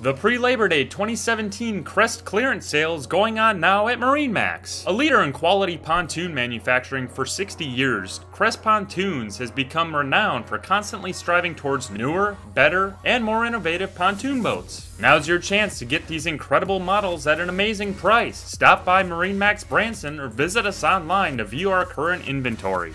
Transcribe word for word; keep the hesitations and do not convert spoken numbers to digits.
The pre-Labor Day twenty seventeen Crest clearance sale is going on now at MarineMax. A leader in quality pontoon manufacturing for sixty years, Crest Pontoons has become renowned for constantly striving towards newer, better, and more innovative pontoon boats. Now's your chance to get these incredible models at an amazing price. Stop by MarineMax Branson or visit us online to view our current inventory.